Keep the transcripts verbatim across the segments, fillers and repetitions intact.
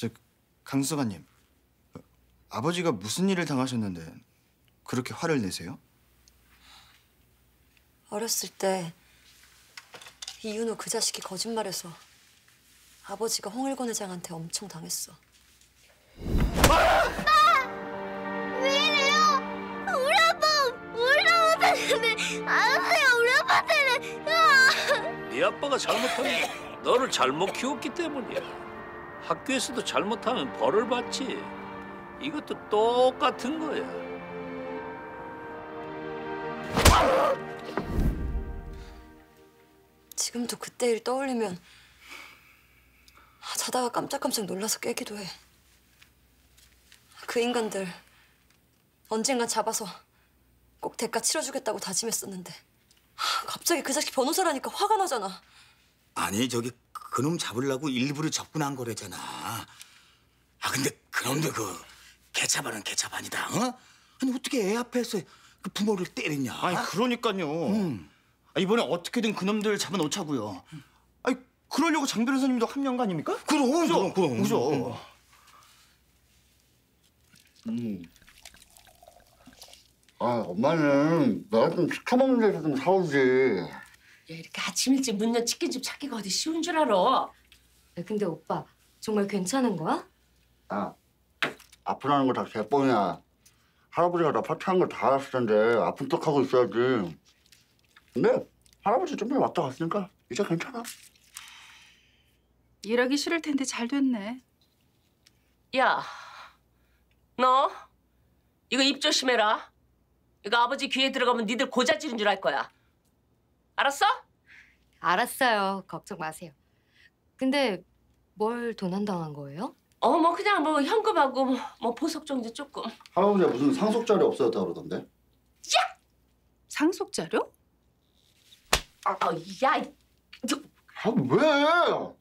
저 강수관님, 아버지가 무슨 일을 당하셨는데 그렇게 화를 내세요? 어렸을 때 이윤호 그 자식이 거짓말해서 아버지가 홍일권 회장한테 엄청 당했어. 아빠! 왜 이래요? 우리 아빠가 몰라 못하는데 알았어요. 우리 아빠한테는. 으아! 네 아빠가 잘못한 게 너를 잘못 키웠기 때문이야. 학교에서도 잘못하면 벌을 받지. 이것도 똑같은 거야. 지금도 그때 일 떠올리면 자다가 깜짝깜짝 놀라서 깨기도 해. 그 인간들 언젠간 잡아서 꼭 대가 치러주겠다고 다짐했었는데 갑자기 그 자식 변호사라니까 화가 나잖아. 아니, 저기 그놈 잡으려고 일부러 접근한 거래잖아. 아, 근데 그놈들 그 개차반은 개차반이다. 어? 아니, 어떻게 애 앞에서 그 부모를 때리냐. 아니, 그러니까요. 음. 이번에 어떻게든 그놈들 잡아놓자고요. 음. 아니, 그러려고 장 변호사님도 합류한 거 아닙니까? 그럼, 그럼, 그럼. 그죠? 음. 아, 엄마는 내가 좀 시켜먹는 데서 좀 사오지. 야, 이렇게 아침 일찍 문 연 치킨집 찾기가 어디 쉬운 줄 알아. 야, 근데 오빠 정말 괜찮은 거야? 아, 아프다는 거 다 개뻥이야. 할아버지가 나 파티한 거 다 알았을 텐데 아픈 척하고 있어야지. 근데 할아버지 좀 전에 왔다 갔으니까 이제 괜찮아. 일하기 싫을 텐데 잘 됐네. 야, 너 이거 입 조심해라. 이거 아버지 귀에 들어가면 니들 고자질인 줄 알 거야. 알았어? 알았어요. 걱정 마세요. 근데 뭘 도난당한 거예요? 어, 뭐 그냥 뭐 현금하고 뭐, 뭐 보석 정도 조금. 할아버지가 무슨 상속 자료 없어졌다 그러던데? 야! 상속 자료? 아, 어, 야! 너... 아, 왜?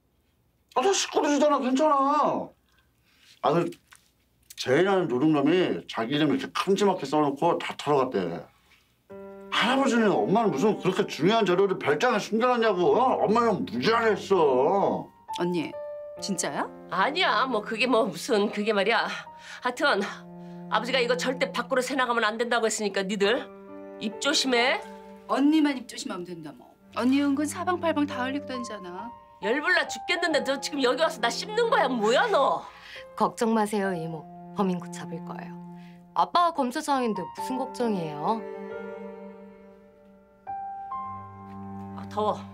아저 시끄러지잖아. 괜찮아. 아들 제이라는 노름남이 자기 이름 이렇게 큼지막하게 써놓고 다 털어갔대. 할아버지는 엄마는 무슨 그렇게 중요한 자료를 별장에 숨겨놨냐고. 어? 엄마는 무지하게 했어. 언니, 진짜야? 아니야. 뭐 그게 뭐 무슨 그게 말이야. 하여튼 아버지가 이거 절대 밖으로 새나가면 안 된다고 했으니까 니들 입 조심해. 언니만 입 조심하면 된다 뭐. 언니 은근 사방팔방 다 흘리고 다니잖아. 열불나 죽겠는데 너 지금 여기 와서 나 씹는 거야 뭐야 너? 걱정 마세요 이모. 범인구 잡을 거예요. 아빠가 검사장인데 무슨 걱정이에요? 아, 더워.